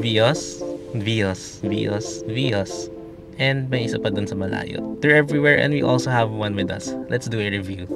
Vios. And may isa pa dun sa malayo. They're everywhere and we also have one with us. Let's do a review.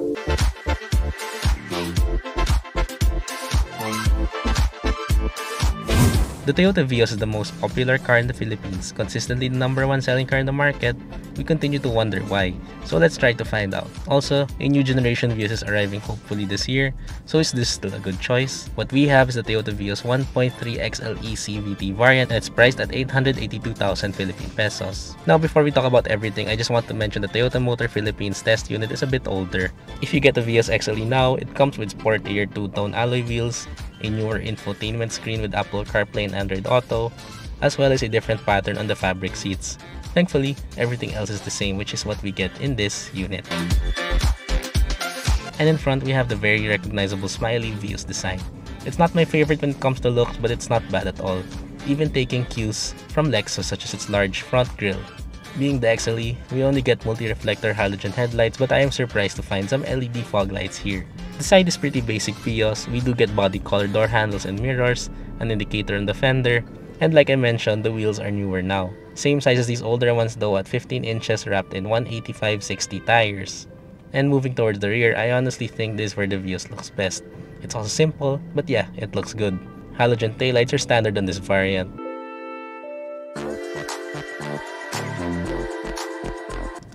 The Toyota Vios is the most popular car in the Philippines, consistently the #1 selling car in the market. We continue to wonder why, so let's try to find out. Also, a new generation Vios is arriving hopefully this year, so is this still a good choice? What we have is the Toyota Vios 1.3 XLE CVT variant, and it's priced at 882,000 Philippine pesos. Now, before we talk about everything, I just want to mention the Toyota Motor Philippines test unit is a bit older. If you get the Vios XLE now, it comes with sport tier 2-tone alloy wheels, a newer infotainment screen with Apple CarPlay and Android Auto, as well as a different pattern on the fabric seats. Thankfully, everything else is the same, which is what we get in this unit. And in front, we have the very recognizable smiley Vios design. It's not my favorite when it comes to looks, but it's not bad at all, even taking cues from Lexus such as its large front grille. Being the XLE, we only get multi-reflector halogen headlights, but I am surprised to find some LED fog lights here. The side is pretty basic Vios. We do get body color door handles and mirrors, an indicator on the fender, and like I mentioned, the wheels are newer now. Same size as these older ones though, at 15 inches wrapped in 185/60 tires. And moving towards the rear, I honestly think this is where the Vios looks best. It's also simple, but yeah, it looks good. Halogen taillights are standard on this variant.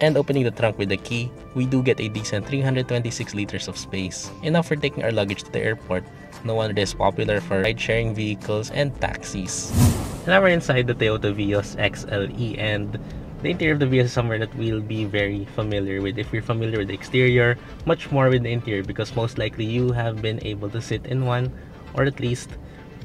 And opening the trunk with the key, we do get a decent 326 liters of space, enough for taking our luggage to the airport. No wonder it is popular for ride-sharing vehicles and taxis. Now we're inside the Toyota Vios XLE, and the interior of the Vios is somewhere that we'll be very familiar with if you're familiar with the exterior, much more with the interior, because most likely you have been able to sit in one, or at least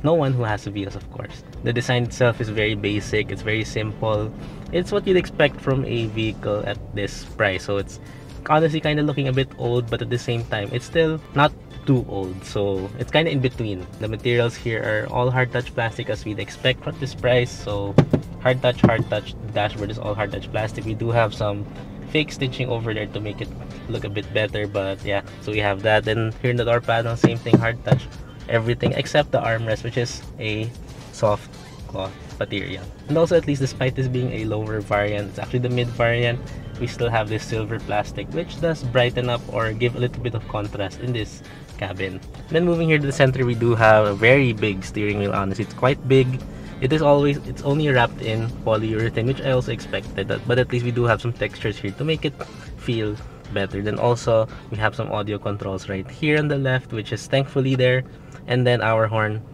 no one who has a Vios, of course. The design itself is very basic, it's very simple. It's what you'd expect from a vehicle at this price, so it's honestly kind of looking a bit old, but at the same time, it's still not too old, so it's kind of in between. The materials here are all hard touch plastic as we'd expect at this price, so hard touch. The dashboard is all hard touch plastic. We do have some fake stitching over there to make it look a bit better, but yeah, so we have that. Then here in the door panel, same thing, hard touch, everything except the armrest, which is a soft cloth material. And also, at least despite this being a lower variant, it's actually the mid variant, we still have this silver plastic, which does brighten up or give a little bit of contrast in this cabin. Then moving here to the center, we do have a very big steering wheel. Honestly, it's quite big. It's only wrapped in polyurethane, which I also expected, but at least we do have some textures here to make it feel better. Then also, we have some audio controls right here on the left, which is thankfully there. And then our horn,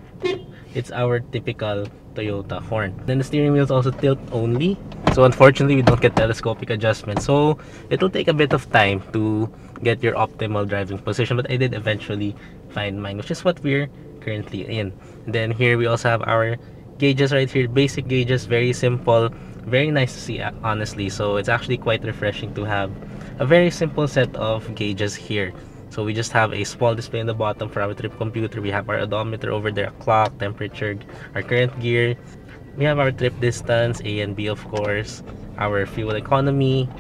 it's our typical Toyota horn. Then the steering wheel is also tilt only, so unfortunately we don't get telescopic adjustment, so it'll take a bit of time to get your optimal driving position, but I did eventually find mine, which is what we're currently in. Then here we also have our gauges right here, basic gauges, very simple, very nice to see honestly, so it's actually quite refreshing to have a very simple set of gauges here. So we just have a small display in the bottom for our trip computer. We have our odometer over there, clock, temperature, our current gear. We have our trip distance, A and B of course, our fuel economy,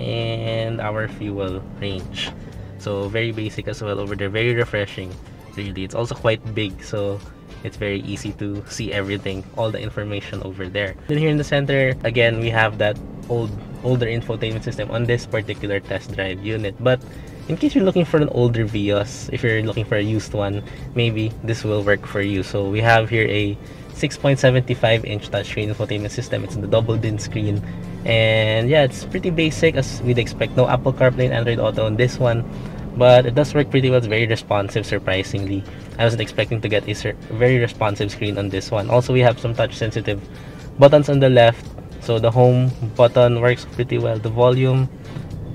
and our fuel range. So very basic as well over there, very refreshing really. It's also quite big, so it's very easy to see everything, all the information over there. Then here in the center, again, we have that older infotainment system on this particular test drive unit. But in case you're looking for an older Vios, if you're looking for a used one, maybe this will work for you. So we have here a 6.75-inch touchscreen infotainment system. It's in the double-din screen. And yeah, it's pretty basic as we'd expect. No Apple CarPlay and Android Auto on this one, but it does work pretty well. It's very responsive, surprisingly. I wasn't expecting to get a very responsive screen on this one. Also, we have some touch-sensitive buttons on the left. So the home button works pretty well. The volume,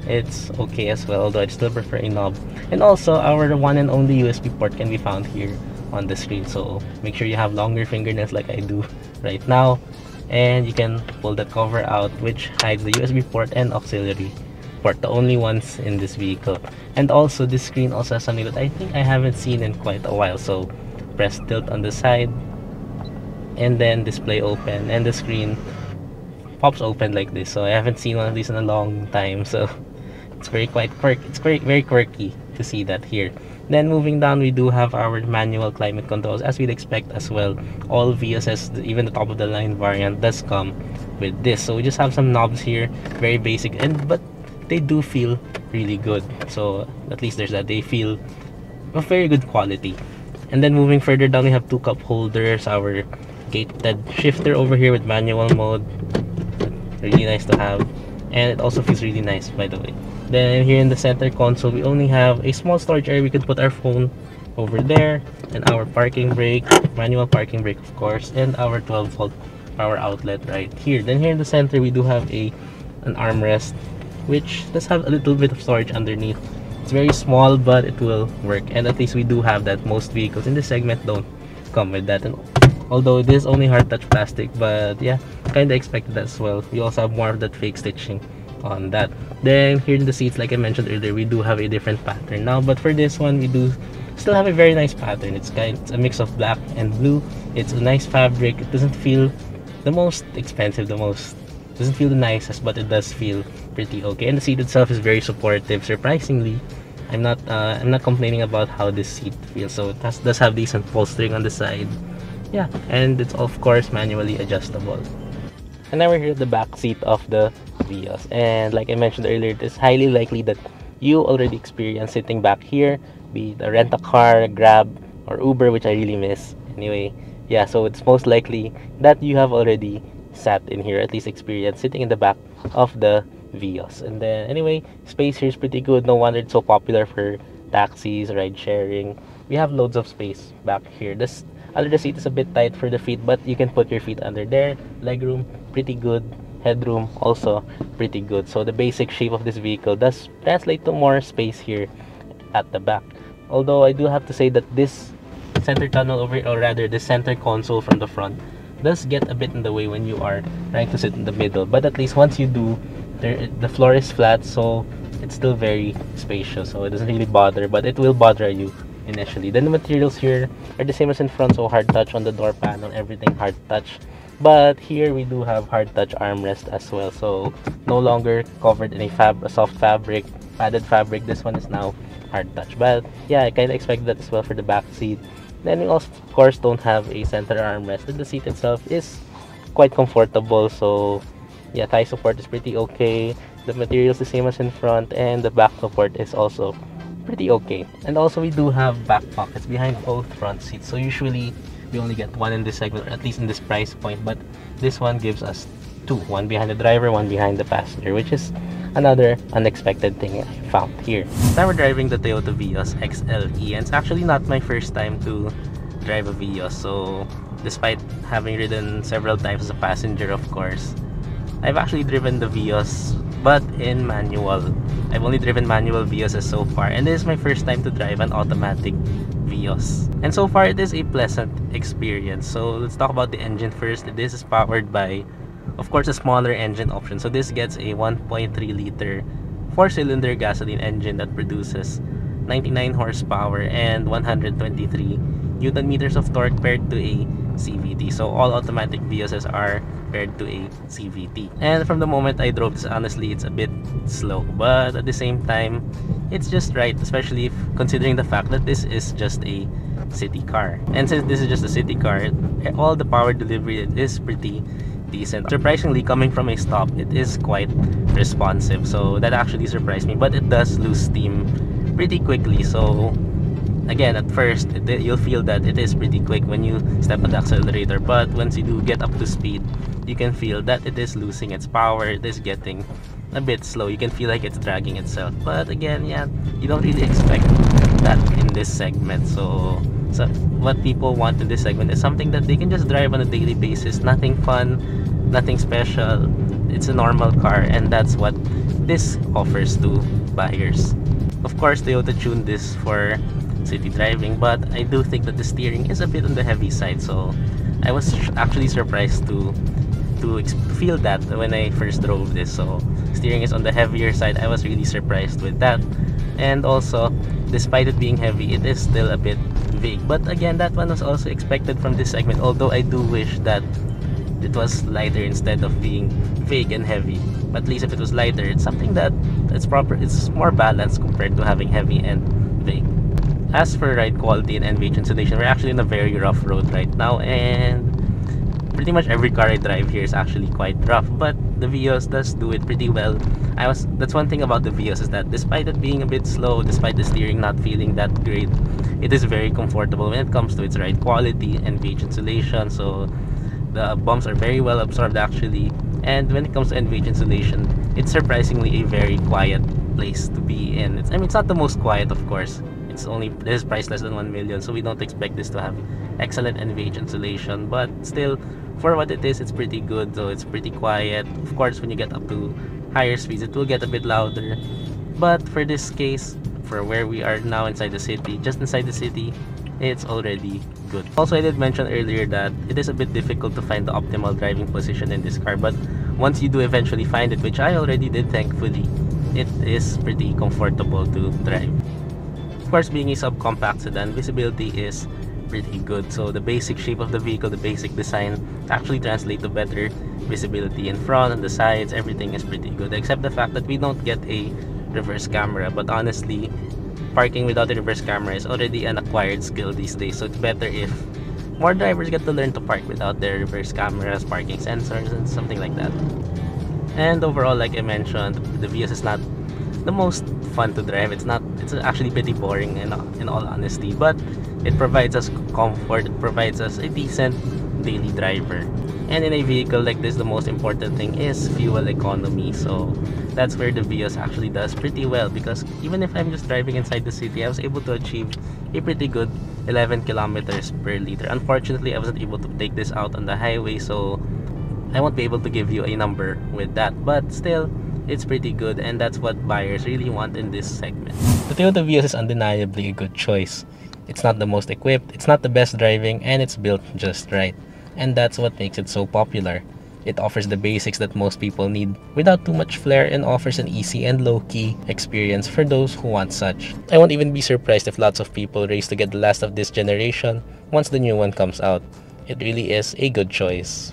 it's okay as well, although I'd still prefer a knob. And also, our one and only USB port can be found here on the screen, so make sure you have longer fingernails like I do right now, and you can pull the cover out, which hides the USB port and auxiliary port, the only ones in this vehicle. And also, this screen also has something that I think I haven't seen in quite a while. So press tilt on the side, and then display open, and the screen pops open like this. So I haven't seen one of these in a long time, so it's very quirky. to see that here. Then moving down, we do have our manual climate controls, as we'd expect as well. All Vios, even the top of the line variant, does come with this. So we just have some knobs here, very basic, but they do feel really good. So at least there's that. They feel of very good quality. And then moving further down, we have two cup holders, our gated shifter over here with manual mode. Really nice to have, and it also feels really nice, by the way. Then here in the center console, we only have a small storage area. We could put our phone over there, and our parking brake, manual parking brake of course, and our 12-volt power outlet right here. Then here in the center, we do have an armrest, which does have a little bit of storage underneath. It's very small, but it will work, and at least we do have that. Most vehicles in this segment don't come with that, and although it is only hard touch plastic, but yeah, kind of expected that as well. We also have more of that fake stitching on that. Then here in the seats, like I mentioned earlier, we do have a different pattern now, but for this one, we do still have a very nice pattern. It's a mix of black and blue. It's a nice fabric. It doesn't feel the most expensive, doesn't feel the nicest, but it does feel pretty okay. And the seat itself is very supportive. Surprisingly, I'm not complaining about how this seat feels. So it does have decent bolstering on the side. Yeah, and it's of course manually adjustable. And now we're here at the back seat of the Vios, and like I mentioned earlier, it is highly likely that you already experienced sitting back here, be it a rent-a-car, Grab, or Uber, which I really miss. Anyway, yeah, so it's most likely that you have already sat in here, at least experienced sitting in the back of the Vios. And then anyway, space here is pretty good. No wonder it's so popular for taxis, ride sharing. We have loads of space back here. This other seat is a bit tight for the feet, but you can put your feet under there. Legroom, pretty good. Headroom, also pretty good. So the basic shape of this vehicle does translate to more space here at the back. Although I do have to say that this center tunnel over here, or rather the center console from the front, does get a bit in the way when you are trying to sit in the middle. But at least once you do, the floor is flat, so it's still very spacious. So it doesn't really bother, but it will bother you initially. Then the materials here are the same as in front, so hard touch on the door panel, everything hard touch. But here we do have hard touch armrest as well, so no longer covered in a soft fabric, padded fabric. This one is now hard touch. But yeah, I kind of expect that as well for the back seat. Then we also of course don't have a center armrest, and the seat itself is quite comfortable. So yeah, thigh support is pretty okay. The material is the same as in front, and the back support is also pretty okay. And also we do have back pockets behind both front seats. So usually we only get one in this segment, or at least in this price point, but this one gives us two, one behind the driver, one behind the passenger, which is another unexpected thing I found here. Now we're driving the Toyota Vios XLE, and it's actually not my first time to drive a Vios. So despite having ridden several times as a passenger, of course, I've actually driven the Vios, but in manual. I've only driven manual Vios so far, and this is my first time to drive an automatic Vios. And so far, it is a pleasant experience. So let's talk about the engine first. This is powered by, of course, a smaller engine option. So this gets a 1.3-liter 4-cylinder gasoline engine that produces 99 horsepower and 123 Newton meters of torque paired to a CVT. So all automatic Vios are paired to a CVT. And from the moment I drove this, honestly, it's a bit slow, but at the same time, it's just right, especially if considering the fact that this is just a city car. And since this is just a city car, all the power delivery is pretty decent. Surprisingly, coming from a stop, it is quite responsive, so that actually surprised me. But it does lose steam pretty quickly, so again, at first, you'll feel that it is pretty quick when you step on the accelerator, but once you do get up to speed, you can feel that it is losing its power, it is getting a bit slow, you can feel like it's dragging itself. But again, yeah, you don't really expect that in this segment, so what people want in this segment is something that they can just drive on a daily basis, nothing fun, nothing special, it's a normal car, and that's what this offers to buyers. Of course, Toyota tuned this for city driving, but I do think that the steering is a bit on the heavy side, so I was actually surprised to feel that when I first drove this. So steering is on the heavier side. I was really surprised with that, and also despite it being heavy, it is still a bit vague. But again, that one was also expected from this segment, although I do wish that it was lighter instead of being vague and heavy. But at least if it was lighter, it's something that it's proper, it's more balanced compared to having heavy and As for ride quality and NVH insulation, we're actually in a very rough road right now, and pretty much every car I drive here is actually quite rough, but the Vios does do it pretty well. That's one thing about the Vios, is that despite it being a bit slow, despite the steering not feeling that great, it is very comfortable when it comes to its ride quality and NVH insulation, so the bumps are very well absorbed actually. And when it comes to NVH insulation, it's surprisingly a very quiet place to be in. It's not the most quiet, of course. It's only this price less than 1 million, so we don't expect this to have excellent NVH insulation, but still, for what it is, it's pretty good. So it's pretty quiet. Of course, when you get up to higher speeds, it will get a bit louder, but for this case, for where we are now inside the city, just inside the city, it's already good. Also, I did mention earlier that it is a bit difficult to find the optimal driving position in this car, but once you do eventually find it, which I already did thankfully, it is pretty comfortable to drive. Of course, being a subcompact sedan, visibility is pretty good, so the basic shape of the vehicle, the basic design, actually translates to better visibility in front and the sides. Everything is pretty good, except the fact that we don't get a reverse camera, but honestly, parking without a reverse camera is already an acquired skill these days, so it's better if more drivers get to learn to park without their reverse cameras, parking sensors, and something like that. And overall, like I mentioned, the Vios is not the most fun to drive. It's actually pretty boring in all honesty, but it provides us comfort, it provides us a decent daily driver. And in a vehicle like this, the most important thing is fuel economy, so that's where the Vios actually does pretty well, because even if I'm just driving inside the city, I was able to achieve a pretty good 11 kilometers per liter. Unfortunately, I wasn't able to take this out on the highway, so I won't be able to give you a number with that, but still, it's pretty good, and that's what buyers really want in this segment. The Toyota Vios is undeniably a good choice. It's not the most equipped, it's not the best driving, and it's built just right. And that's what makes it so popular. It offers the basics that most people need without too much flair, and offers an easy and low-key experience for those who want such. I won't even be surprised if lots of people race to get the last of this generation once the new one comes out. It really is a good choice.